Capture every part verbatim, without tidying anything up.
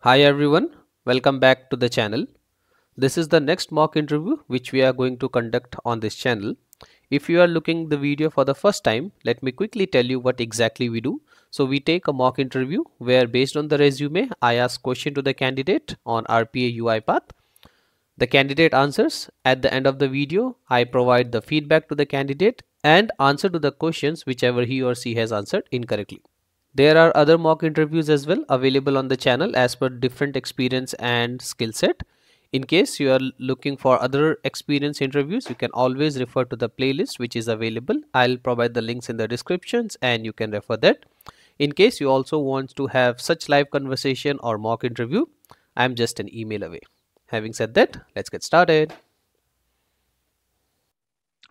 Hi everyone, welcome back to the channel. This is the next mock interview which we are going to conduct on this channel. If you are looking the video for the first time, let me quickly tell you what exactly we do. So we take a mock interview where based on the resume, I ask question to the candidate on R P A UiPath. The candidate answers. At the end of the video, I provide the feedback to the candidate and answer to the questions whichever he or she has answered incorrectly. There are other mock interviews as well available on the channel as per different experience and skill set. In case you are looking for other experience interviews, you can always refer to the playlist which is available. I'll provide the links in the descriptions and you can refer that. In case you also want to have such live conversation or mock interview, I'm just an email away. Having said that, let's get started.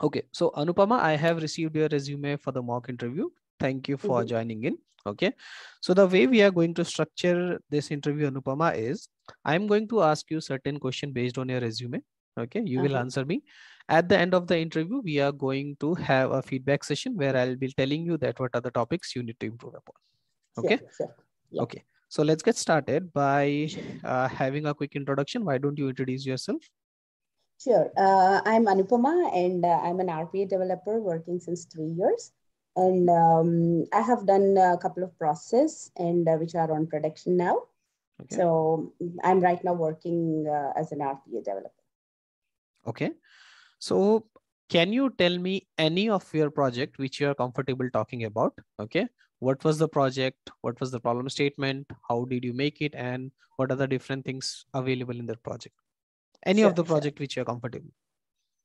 Okay, so Anupama, I have received your resume for the mock interview. Thank you for mm-hmm. joining in. Okay, so the way we are going to structure this interview, Anupama, is I'm going to ask you certain question based on your resume. Okay, you uh-huh. will answer me. At the end of the interview, we are going to have a feedback session where I'll be telling you that what are the topics you need to improve upon. Okay, sure, sure. Yeah. Okay. So let's get started by uh, having a quick introduction. Why don't you introduce yourself? Sure. Uh, I'm Anupama and uh, I'm an R P A developer working since three years. And um, I have done a couple of processes and uh, which are on production now. Okay. So I'm right now working uh, as an R P A developer. Okay. So can you tell me any of your project which you are comfortable talking about? Okay. What was the project? What was the problem statement? How did you make it? And what are the different things available in the project? Any sure, of the project sure. which you are comfortable?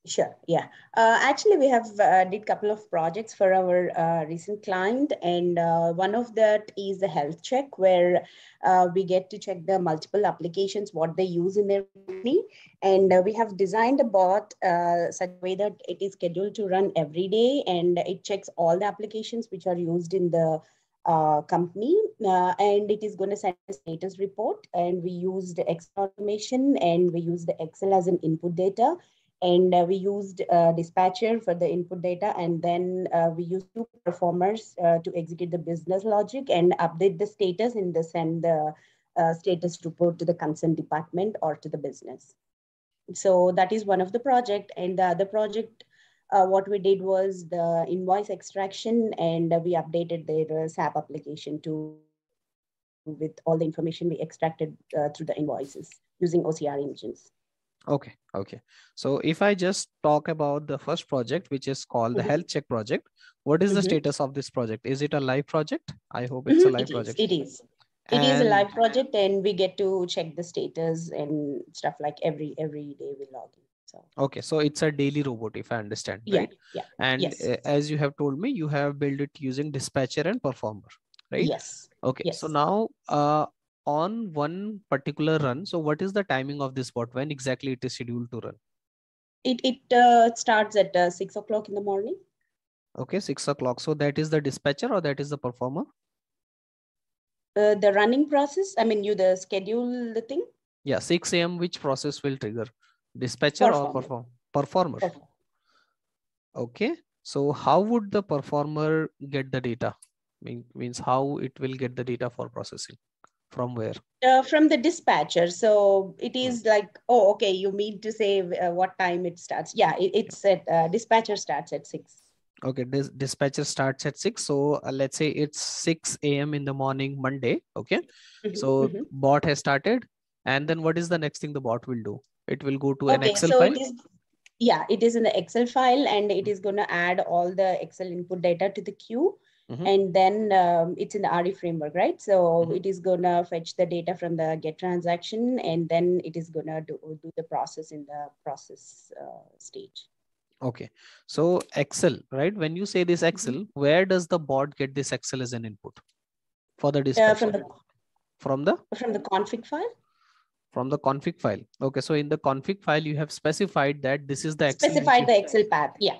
Sure. Yeah. Uh, actually, we have uh, did couple of projects for our uh, recent client, and uh, one of that is the health check, where uh, we get to check the multiple applications what they use in their company, and uh, we have designed a bot uh, such a way that it is scheduled to run every day, and it checks all the applications which are used in the uh, company, uh, and it is going to send a status report. And we used Excel automation, and we used the Excel as an input data. And uh, we used uh, Dispatcher for the input data, and then uh, we used two performers uh, to execute the business logic and update the status in the send the uh, status report to the concerned department or to the business. So that is one of the project, and the other project, uh, what we did was the invoice extraction, and uh, we updated the uh, S A P application to with all the information we extracted uh, through the invoices using O C R engines. Okay. Okay. So if I just talk about the first project, which is called mm-hmm. the health check project, what is mm-hmm. the status of this project? Is it a live project? I hope it's mm-hmm. a live it project. Is, it is. And it is a live project, and we get to check the status and stuff like every, every day we log in. So. Okay. So it's a daily robot, if I understand. Yeah. Right? Yeah. And yes. as you have told me, you have built it using Dispatcher and Performer, right? Yes. Okay. Yes. So now, uh, on one particular run. So what is the timing of this bot? When exactly it is scheduled to run? It, it uh, starts at uh, six o'clock in the morning. Okay, six o'clock. So that is the dispatcher or that is the performer? Uh, the running process. I mean, you the schedule the thing. Yeah, six A M Which process will trigger? Dispatcher performer. or perform performer? Perform. Okay. So how would the performer get the data? Mean, means how it will get the data for processing? From where? Uh, from the dispatcher. So it is like, oh, okay, you mean to say uh, what time it starts. Yeah, it, it's at uh, dispatcher starts at six. Okay, this dispatcher starts at six. So uh, let's say it's six A M in the morning, Monday. Okay, mm-hmm, so mm-hmm. bot has started. And then what is the next thing the bot will do? It will go to okay, an Excel so file. It is, yeah, it is in the Excel file, and it is going to add all the Excel input data to the queue. Mm-hmm. And then um, it's in the R E framework, right? So mm-hmm. it is going to fetch the data from the get transaction, and then it is going to do, do the process in the process uh, stage. Okay. So Excel, right? When you say this Excel, mm-hmm. where does the bot get this Excel as an input for the dispatcher? Uh, from, the, from the? From the config file. From the config file. Okay. So in the config file, you have specified that this is the Excel. Specified the Excel path. Yeah.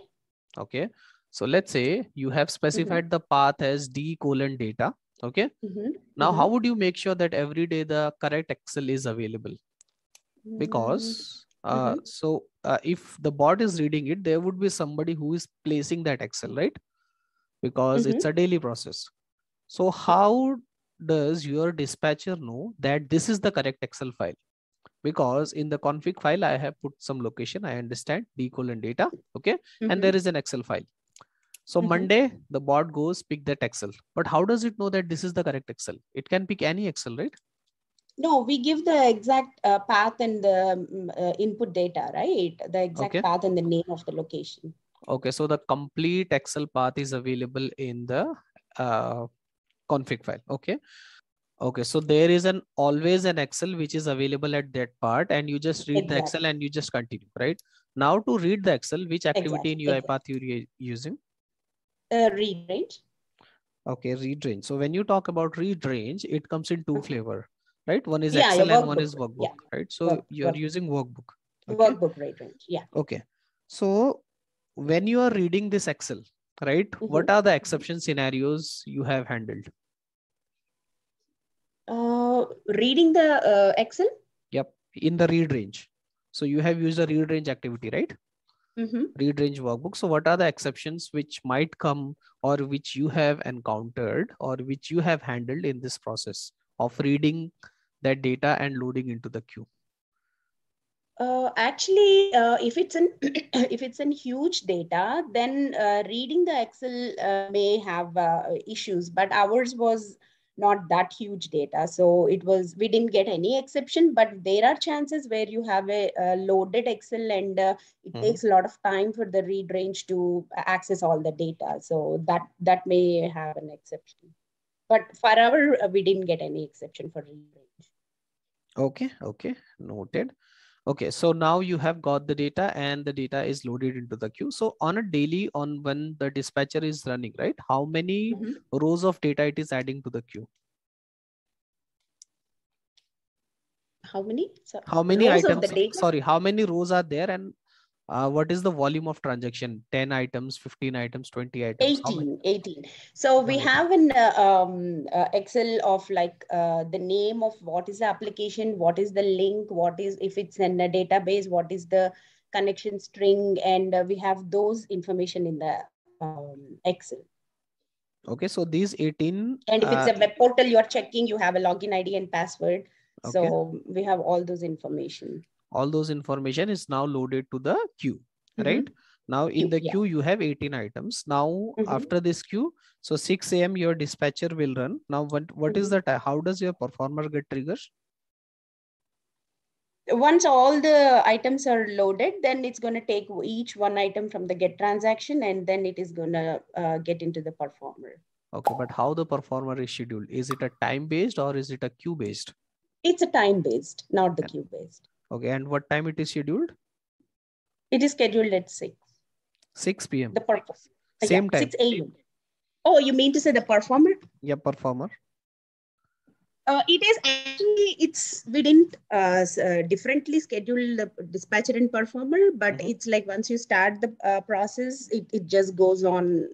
Okay. So let's say you have specified mm-hmm. the path as D colon data. Okay. Mm-hmm. Now, mm-hmm. how would you make sure that every day the correct Excel is available? Because Uh, mm-hmm. So uh, if the bot is reading it, there would be somebody who is placing that Excel, right? Because mm-hmm. it's a daily process. So how does your dispatcher know that this is the correct Excel file? Because in the config file, I have put some location. I understand D colon data. Okay. Mm-hmm. And there is an Excel file. So mm-hmm. Monday, the bot goes pick that Excel. But how does it know that this is the correct Excel? It can pick any Excel, right? No, we give the exact uh, path and the um, uh, input data, right? The exact okay. path and the name of the location. Okay. So the complete Excel path is available in the uh, config file. Okay. Okay. So there is an always an Excel which is available at that part, and you just read exactly. the Excel and you just continue, right? Now to read the Excel, which activity exactly. in UiPath exactly. you're using? Uh, read range. Okay. Read range. So when you talk about read range, it comes in two okay. flavor, right? One is yeah, Excel and one is workbook, yeah. right? So work, you're work. using workbook. Okay? Workbook read range. Yeah. Okay. So when you are reading this Excel, right? Mm-hmm. What are the exception scenarios you have handled? Uh, reading the uh, Excel? Yep. In the read range. So you have used a read range activity, right? Mm-hmm. Read range workbook. So what are the exceptions which might come or which you have encountered or which you have handled in this process of reading that data and loading into the queue? Uh, actually, uh, if it's an if it's an huge data, then uh, reading the Excel uh, may have uh, issues. But ours was not that huge data, so it was we didn't get any exception. But there are chances where you have a, a loaded Excel and uh, it mm-hmm. takes a lot of time for the read range to access all the data. So that that may have an exception. But for our, we didn't get any exception for read range. Okay, okay, noted. Okay, so now you have got the data and the data is loaded into the queue. So on a daily, on when the dispatcher is running, right? How many mm-hmm. rows of data it is adding to the queue? How many? So, how many items? Sorry, how many rows are there and Uh, what is the volume of transaction? ten items, fifteen items, twenty items? eighteen. eighteen. So we have an uh, um, uh, Excel of like uh, the name of what is the application, what is the link, what is, if it's in a database, what is the connection string, and uh, we have those information in the um, Excel. Okay, so these eighteen. And if uh, it's a web portal you're checking, you have a login I D and password. Okay. So we have all those information. All those information is now loaded to the queue, mm-hmm. right? Now in the yeah. queue, you have eighteen items. Now mm-hmm. after this queue, so six A M your dispatcher will run. Now what, what mm-hmm. is the time? How does your performer get triggers? Once all the items are loaded, then it's going to take each one item from the get transaction and then it is going to uh, get into the performer. Okay, but how the performer is scheduled? Is it a time-based or is it a queue-based? It's a time-based, not the yeah. queue-based. Okay, and what time it is scheduled? It is scheduled at six. six P M The purpose. Same yeah, time. six A M Oh, you mean to say the performer? Yeah, performer. Uh, it is actually, it's, we didn't uh, uh, differently schedule the dispatcher and performer, but mm-hmm. it's like once you start the uh, process, it, it just goes on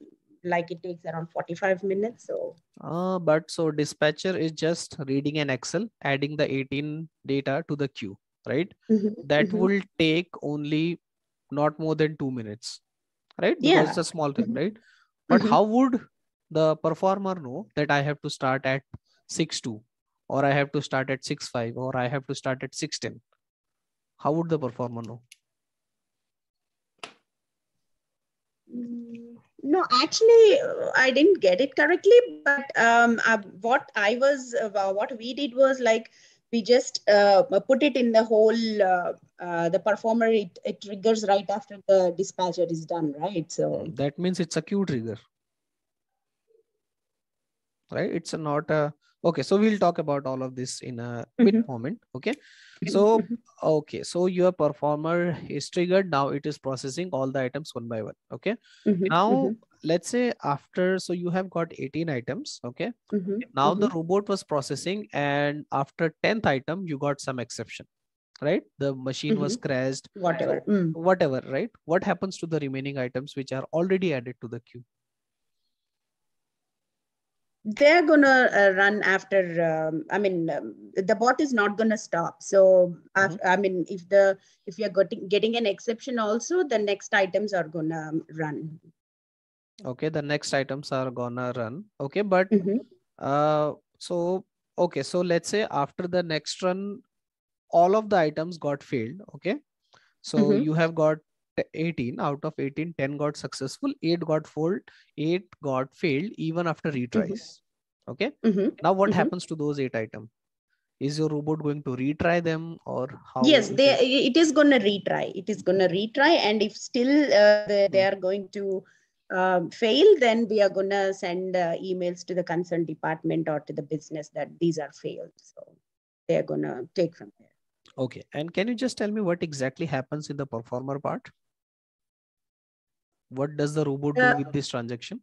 like it takes around forty-five minutes. So. Uh, but so dispatcher is just reading an Excel, adding the eighteen data to the queue. Right? Mm-hmm. That mm-hmm. will take only not more than two minutes, right? Because yeah. it's a small thing, mm-hmm. right? But mm-hmm. how would the performer know that I have to start at six two or I have to start at six five or I have to start at six ten? How would the performer know? No, actually, I didn't get it correctly, but um, uh, what I was, uh, what we did was like, we just uh, put it in the whole, uh, uh, the performer, it, it triggers right after the dispatcher is done, right? So that means it's a queue trigger, right? It's a not a, okay. So we'll talk about all of this in a mm-hmm. bit moment. Okay. So, okay. So your performer is triggered. Now it is processing all the items one by one. Okay. Mm-hmm. Now mm-hmm. let's say after, so you have got eighteen items. Okay. Mm-hmm. Now mm-hmm. the robot was processing and after tenth item, you got some exception, right? The machine mm-hmm. was crashed, whatever, mm. whatever, right? What happens to the remaining items, which are already added to the queue? they're gonna uh, run after, um, I mean, um, the bot is not gonna stop. So, mm-hmm. after, I mean, if the if you're getting, getting an exception also, the next items are gonna run. Okay, the next items are gonna run. Okay, but, mm-hmm. uh, so, okay, so let's say after the next run, all of the items got failed. Okay, so mm-hmm. you have got eighteen out of eighteen, ten got successful, eight got fold, eight got failed even after retries. Mm-hmm. Okay. Mm-hmm. Now what mm-hmm. happens to those eight items? Is your robot going to retry them or how? Yes, they, it is going to retry. It is going to retry. And if still uh, they, they are going to uh, fail, then we are going to send uh, emails to the concerned department or to the business that these are failed. So they are going to take from there. Okay. And can you just tell me what exactly happens in the performer part? What does the robot do with this transaction?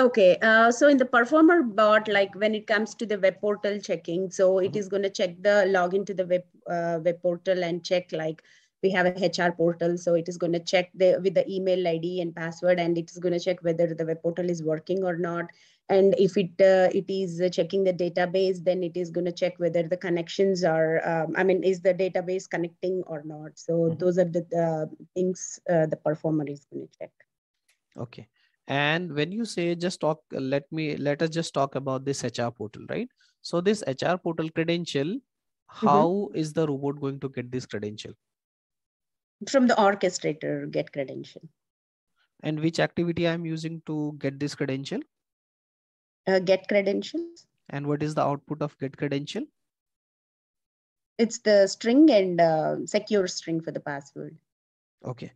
Okay, uh, so in the performer bot, like when it comes to the web portal checking, so it mm-hmm. is going to check the login to the web uh, web portal and check, like we have a H R portal, so it is going to check the with the email I D and password, and it is going to check whether the web portal is working or not. And if it uh, it is checking the database, then it is going to check whether the connections are, um, I mean, is the database connecting or not. So mm-hmm. those are the uh, things uh, the performer is going to check. Okay. And when you say just talk, let me, let us just talk about this H R portal, right? So this H R portal credential, how mm-hmm. is the robot going to get this credential? From the orchestrator, get credential. And which activity I'm using to get this credential? Uh, get credentials. And what is the output of get credential? It's the string and uh, secure string for the password. Okay.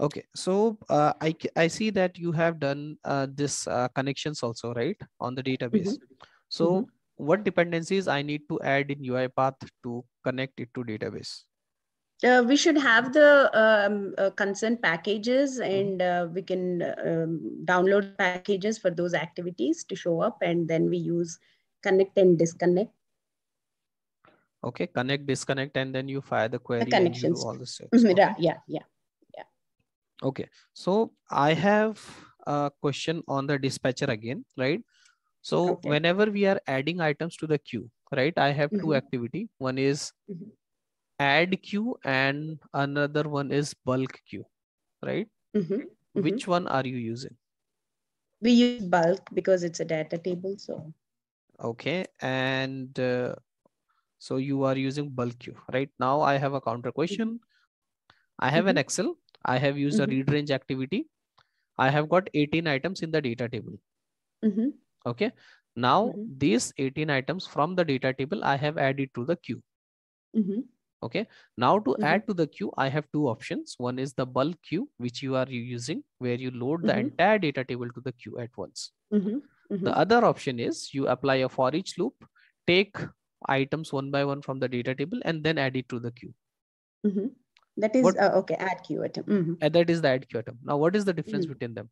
Okay. So uh, I, I see that you have done uh, this uh, connections also, right? On the database. Mm-hmm. So mm-hmm. what dependencies I need to add in UiPath to connect it to database? Uh, we should have the um, uh, consent packages, and uh, we can um, download packages for those activities to show up, and then we use connect and disconnect. Okay, connect, disconnect, and then you fire the query. The connections. And you do all the steps. Okay. Yeah, yeah, yeah. Okay, so I have a question on the dispatcher again, right? So okay. whenever we are adding items to the queue, right? I have mm-hmm. two activity. One is mm-hmm. add queue and another one is bulk queue, right? Mm-hmm. Mm-hmm. Which one are you using? We use bulk because it's a data table. So, okay. And uh, so you are using bulk queue. Right now I have a counter question. Mm-hmm. I have mm-hmm. an Excel. I have used mm-hmm. a read range activity. I have got eighteen items in the data table. Mm-hmm. Okay. Now mm-hmm. these eighteen items from the data table, I have added to the queue. Mm-hmm. Okay. Now to mm-hmm. add to the queue, I have two options. One is the bulk queue, which you are using, where you load the mm-hmm. entire data table to the queue at once. Mm-hmm. Mm-hmm. The other option is you apply a for each loop, take items one by one from the data table and then add it to the queue. Mm-hmm. That is, what, uh, okay, add queue item. Mm-hmm. And that is the add queue item. Now, what is the difference mm-hmm. between them?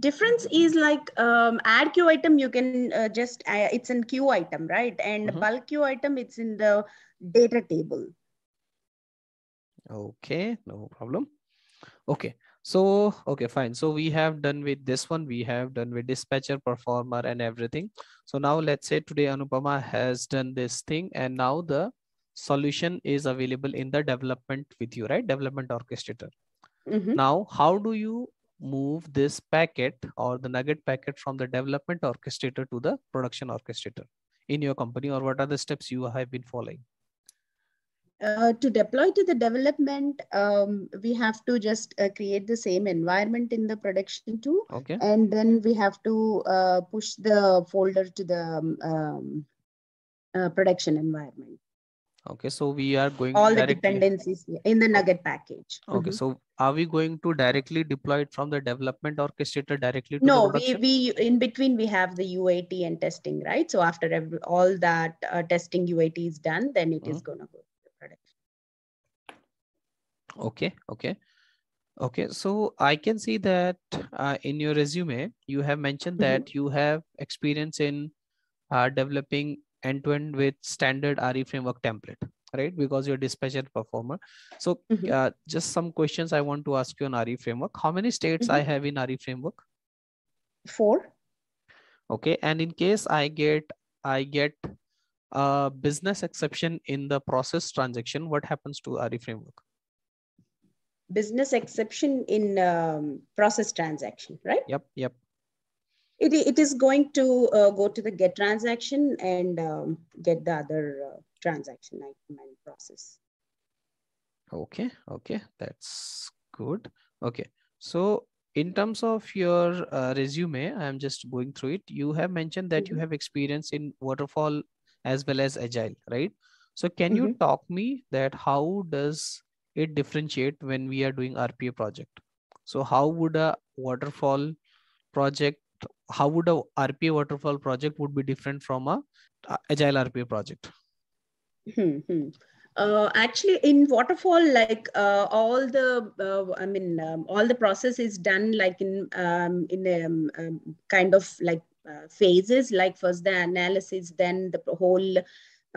Difference is like um, add queue item, you can uh, just, uh, it's in queue item, right? And mm-hmm. bulk queue item, it's in the data table. Okay, no problem. Okay, so, okay, fine. So we have done with this one, we have done with dispatcher, performer and everything. So now let's say today Anupama has done this thing and now the solution is available in the development with you, right? Development orchestrator. Mm-hmm. Now, how do you move this packet or the nugget packet from the development orchestrator to the production orchestrator in your company, or what are the steps you have been following? Uh, to deploy to the development, um, we have to just uh, create the same environment in the production too. Okay. And then we have to uh, push the folder to the um, um, uh, production environment. Okay, so we are going all the dependencies in the nugget package. Okay, mm-hmm. so are we going to directly deploy it from the development orchestrator directly to no, the production? No, we, we in between we have the U A T and testing, right? So after every, all that uh, testing U A T is done, then it mm-hmm. is going to go to the production. Okay, okay, okay. So I can see that uh, in your resume you have mentioned mm-hmm. that you have experience in uh, developing end-to-end with standard R E framework template, right? Because you're dispatcher performer. So mm-hmm. uh, just some questions I want to ask you on R E framework. How many states mm-hmm. I have in R E framework? four. Okay, and in case I get I get a business exception in the process transaction, what happens to R E framework? Business exception in um, process transaction, right? Yep, yep. It, it is going to uh, go to the get transaction and um, get the other uh, transaction item and process. Okay, okay, that's good. Okay, so in terms of your uh, resume, I'm just going through it. You have mentioned that mm-hmm. you have experience in waterfall as well as agile, right? So can mm-hmm. you talk me that how does it differentiate when we are doing R P A project? So how would a waterfall project, how would a R P A waterfall project would be different from a agile R P A project? Mm-hmm. Uh, actually, in waterfall, like uh, all the, uh, I mean, um, all the process is done like in um, in a um, um, kind of like uh, phases. Like first the analysis, then the whole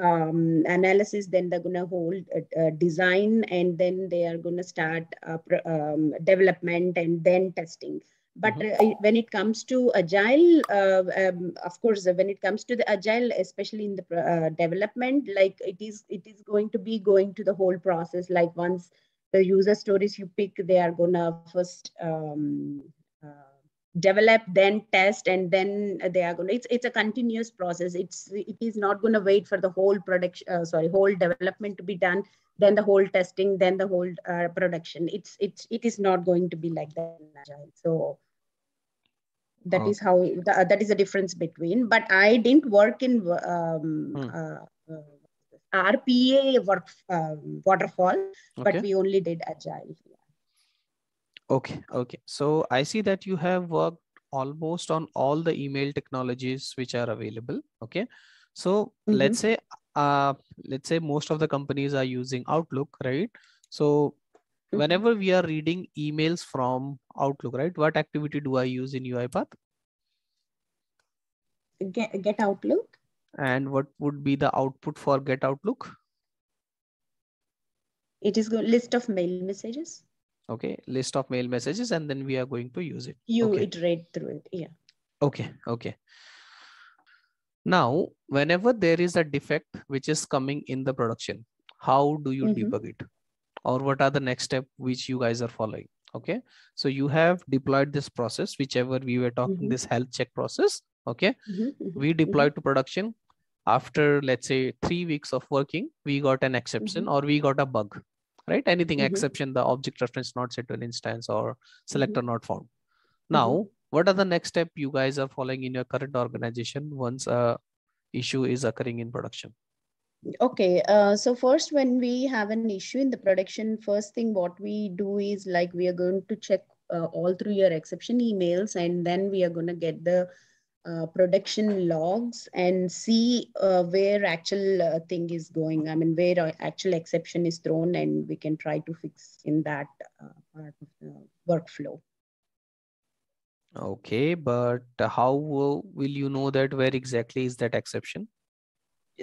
um, analysis, then they're gonna hold uh, uh, design, and then they are gonna start uh, um, development and then testing. But mm-hmm. uh, when it comes to agile, uh, um, of course, uh, when it comes to the agile, especially in the uh, development, like it is, it is going to be going to the whole process. Like once the user stories you pick, they are gonna first um, uh, develop, then test, and then they are gonna. It's it's a continuous process. It's it is not gonna wait for the whole production. Uh, sorry, whole development to be done, then the whole testing, then the whole uh, production. It's it's it is not going to be like that in agile. So. That oh. is how the, that is the difference between. But I didn't work in um, hmm. uh, uh, R P A work um, waterfall, okay. but we only did agile. Okay, okay. So I see that you have worked almost on all the email technologies which are available. Okay, so mm-hmm. let's say uh, let's say most of the companies are using Outlook, right? So whenever we are reading emails from Outlook, right? What activity do I use in UiPath? Get, get Outlook. And what would be the output for get Outlook? It is a list of mail messages. Okay, list of mail messages, and then we are going to use it. You okay. iterate through it, yeah. Okay, okay. Now, whenever there is a defect which is coming in the production, how do you mm-hmm. debug it? Or what are the next step which you guys are following? Okay, so you have deployed this process, whichever we were talking, mm-hmm. this health check process. Okay, mm-hmm. we deployed mm-hmm. to production. After, let's say, three weeks of working, we got an exception mm-hmm. or we got a bug, right? Anything mm-hmm. exception, the object reference not set to an instance or selector mm-hmm. not found. Now, mm-hmm. what are the next step you guys are following in your current organization once a issue is occurring in production? Okay, uh, so first, when we have an issue in the production, first thing what we do is like we are going to check uh, all through your exception emails, and then we are going to get the uh, production logs and see uh, where actual uh, thing is going. I mean, where actual exception is thrown, and we can try to fix in that uh, part of the workflow. Okay, but how will you know that where exactly is that exception?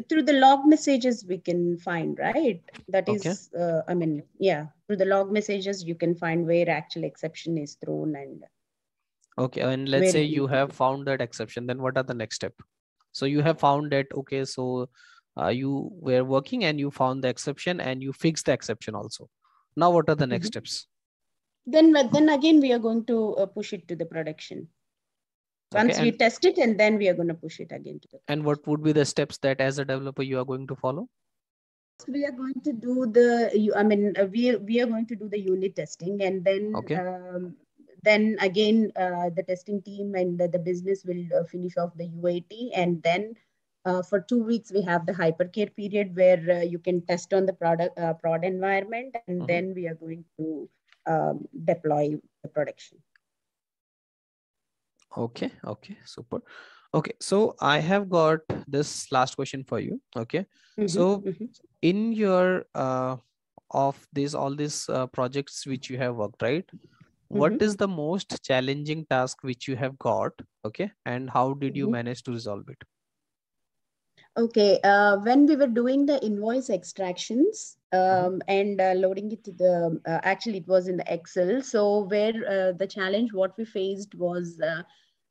Through the log messages we can find, right? That okay. is, uh, I mean, yeah, through the log messages, you can find where actual exception is thrown. And okay, and let's say you have found that exception, then what are the next step? So you have found that, okay, so uh, you were working and you found the exception and you fixed the exception also. Now, what are the next mm-hmm. steps? Then, then again, we are going to uh, push it to the production. Once okay, we test it, and then we are going to push it again. To the and what would be the steps that as a developer you are going to follow? We are going to do the, I mean, we, we are going to do the unit testing, and then okay. um, then again, uh, the testing team and the, the business will uh, finish off the U A T. And then uh, for two weeks, we have the hypercare period where uh, you can test on the product uh, prod environment. And mm-hmm. then we are going to um, deploy the production. Okay. Okay. Super. Okay. So I have got this last question for you. Okay. Mm-hmm, so mm-hmm. in your, uh, of this, all these uh, projects which you have worked, right? Mm-hmm. What is the most challenging task which you have got? Okay. And how did you mm-hmm. manage to resolve it? Okay. Uh, when we were doing the invoice extractions, Um, and uh, loading it to the, uh, actually it was in the Excel. So where uh, the challenge, what we faced was uh,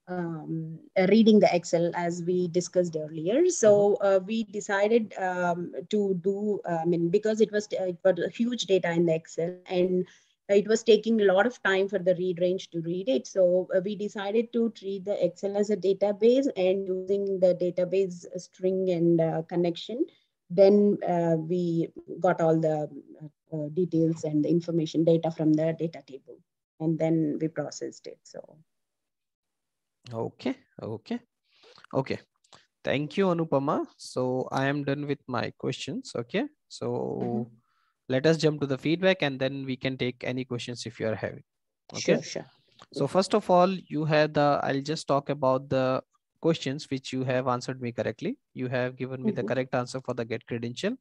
um, reading the Excel, as we discussed earlier. So uh, we decided um, to do, I mean, because it was, it was a huge data in the Excel, and it was taking a lot of time for the read range to read it. So uh, we decided to treat the Excel as a database, and using the database string and uh, connection, then uh, we got all the uh, details and the information data from the data table, and then we processed it. So. Okay. Okay. Okay. Thank you, Anupama. So I am done with my questions. Okay. So mm-hmm. let us jump to the feedback, and then we can take any questions if you are having. Okay. Sure, sure. So first of all, you had the, I'll just talk about the questions which you have answered me correctly. You have given me mm-hmm. the correct answer for the get credential.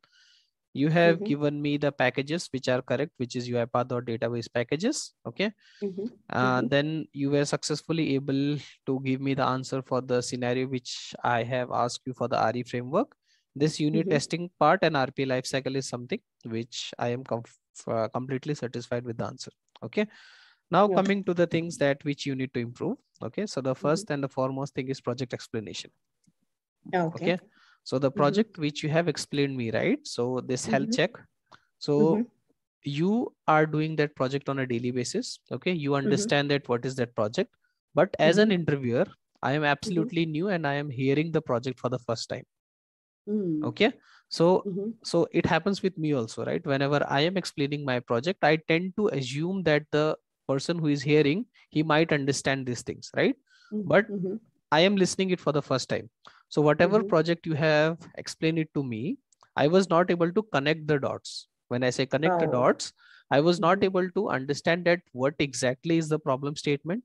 You have mm-hmm. given me the packages which are correct, which is UiPath or database packages. Okay. Mm-hmm. Uh, mm-hmm. Then you were successfully able to give me the answer for the scenario which I have asked you for the R E framework. This unit mm-hmm. testing part and R P A lifecycle is something which I am uh, completely satisfied with the answer. Okay. Now yeah. coming to the things that which you need to improve. Okay. So the first mm-hmm. and the foremost thing is project explanation. Okay. okay? So the project mm-hmm. which you have explained me, right? So this health mm-hmm. check. So mm-hmm. you are doing that project on a daily basis. Okay. You understand mm-hmm. that what is that project, but as mm-hmm. an interviewer, I am absolutely mm-hmm. new, and I am hearing the project for the first time. Mm. Okay. So, mm-hmm. so it happens with me also, right? Whenever I am explaining my project, I tend to assume that the person who is hearing, he might understand these things, right? Mm-hmm. But mm-hmm. I am listening it for the first time. So whatever mm-hmm. project you have explained it to me, I was not able to connect the dots. When I say connect oh. the dots, I was mm-hmm. not able to understand that what exactly is the problem statement,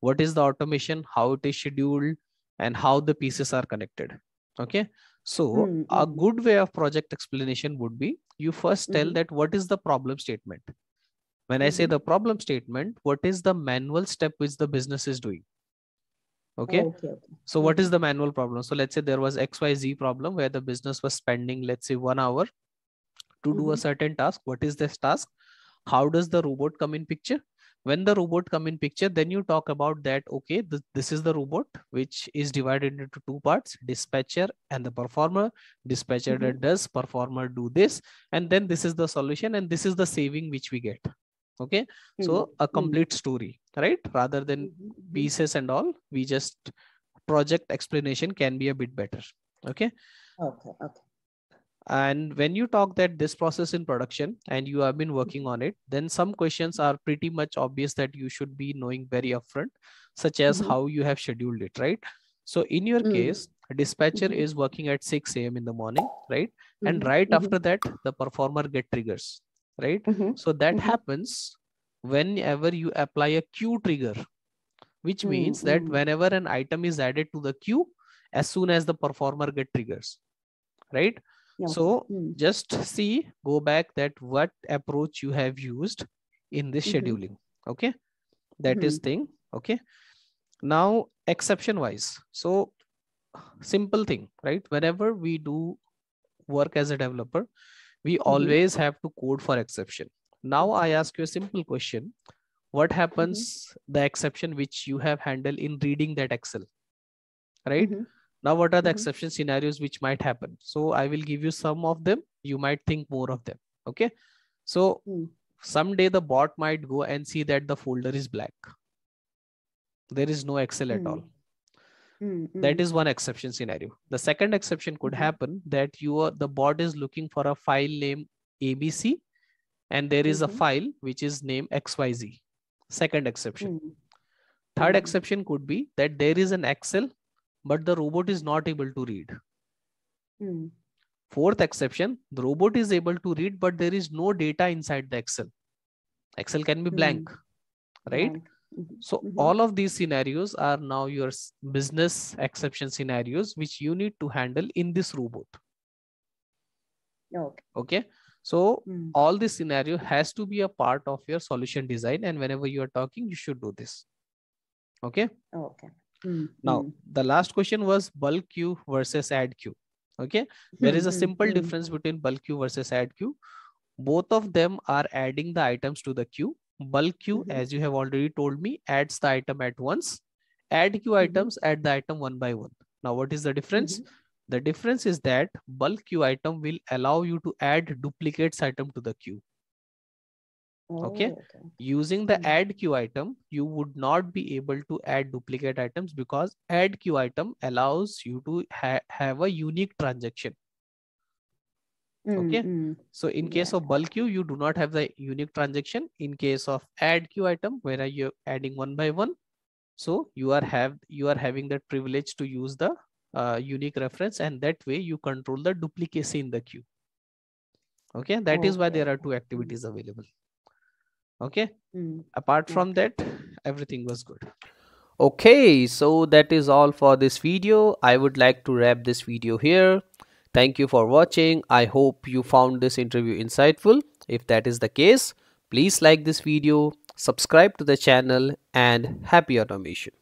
what is the automation, how it is scheduled, and how the pieces are connected. Okay. So mm-hmm. a good way of project explanation would be you first tell mm-hmm. that what is the problem statement. When mm-hmm. I say the problem statement, what is the manual step which the business is doing? Okay. Oh, okay, okay. So what is the manual problem? So let's say there was X Y Z problem where the business was spending, let's say one hour to mm-hmm. do a certain task. What is this task? How does the robot come in picture? When the robot come in picture, then you talk about that, okay, th this is the robot, which is divided into two parts, dispatcher and the performer. Dispatcher mm-hmm. does, performer do this, and then this is the solution, and this is the saving which we get. Okay. Mm-hmm. So a complete mm-hmm. story, right? Rather than mm-hmm. pieces and all, we just project explanation can be a bit better. Okay. Okay. Okay. And when you talk that this process in production and you have been working on it, then some questions are pretty much obvious that you should be knowing very upfront, such as mm-hmm. how you have scheduled it, right? So in your mm-hmm. case, a dispatcher mm-hmm. is working at six A M in the morning, right? Mm-hmm. And right mm-hmm. after that, the performer get triggers, right? Mm-hmm. So that mm-hmm. happens whenever you apply a queue trigger, which mm-hmm. means that whenever an item is added to the queue, as soon as the performer get triggers, right? Yeah. So mm. just see, go back that what approach you have used in this mm-hmm. scheduling. Okay. That mm-hmm. is thing. Okay. Now exception wise. So simple thing, right? Whenever we do work as a developer, we mm-hmm. always have to code for exception. Now I ask you a simple question. What happens mm-hmm. the exception which you have handled in reading that Excel, right? Mm-hmm. Now, what are the mm-hmm. exception scenarios which might happen? So I will give you some of them. You might think more of them. Okay. So mm. someday the bot might go and see that the folder is black. There is no Excel mm. at all. Mm-hmm. That is one exception scenario. The second exception could happen that you are, the bot is looking for a file name A B C, and there is mm-hmm. a file which is named X Y Z. Second exception. Mm. Third mm. exception could be that there is an Excel, but the robot is not able to read. Mm. Fourth exception, the robot is able to read, but there is no data inside the Excel. Excel can be mm. blank, right? Blank. Mm-hmm. So mm-hmm. all of these scenarios are now your business exception scenarios, which you need to handle in this robot. Okay. Okay. So mm. all this scenario has to be a part of your solution design. And whenever you are talking, you should do this. Okay. Okay. Now, mm-hmm. the last question was bulk queue versus add queue. Okay. There is a simple mm-hmm. difference between bulk queue versus add queue. Both of them are adding the items to the queue. Bulk queue, mm-hmm. as you have already told me, adds the item at once. add queue items, add the item one by one. Now, what is the difference? Mm-hmm. The difference is that bulk queue item will allow you to add duplicates item to the queue. Oh, okay? okay. Using the mm-hmm. add queue item, you would not be able to add duplicate items because add queue item allows you to ha have a unique transaction. Okay. Mm-hmm. So in case yeah. of bulk queue, you do not have the unique transaction. In case of add queue item, where are you adding one by one? So you are have you are having that privilege to use the uh, unique reference, and that way you control the duplicacy in the queue. Okay. That okay. is why there are two activities available. Okay. Mm-hmm. Apart from that, everything was good. Okay. So that is all for this video. I would like to wrap this video here. Thank you for watching. I hope you found this interview insightful. If that is the case, please like this video, subscribe to the channel, and happy automation.